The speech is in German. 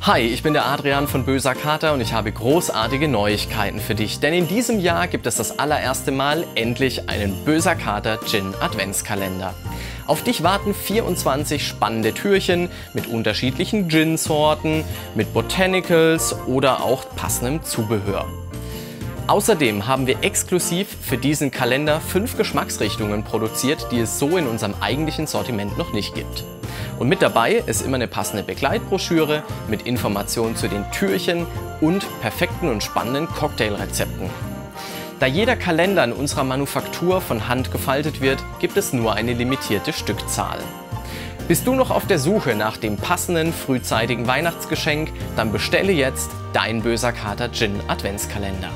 Hi, ich bin der Adrian von Böser Kater und ich habe großartige Neuigkeiten für dich, denn in diesem Jahr gibt es das allererste Mal endlich einen Böser Kater Gin Adventskalender. Auf dich warten 24 spannende Türchen mit unterschiedlichen Gin-Sorten, mit Botanicals oder auch passendem Zubehör. Außerdem haben wir exklusiv für diesen Kalender 5 Geschmacksrichtungen produziert, die es so in unserem eigentlichen Sortiment noch nicht gibt. Und mit dabei ist immer eine passende Begleitbroschüre mit Informationen zu den Türchen und perfekten und spannenden Cocktailrezepten. Da jeder Kalender in unserer Manufaktur von Hand gefaltet wird, gibt es nur eine limitierte Stückzahl. Bist du noch auf der Suche nach dem passenden, frühzeitigen Weihnachtsgeschenk? Dann bestelle jetzt dein Böser Kater Gin Adventskalender.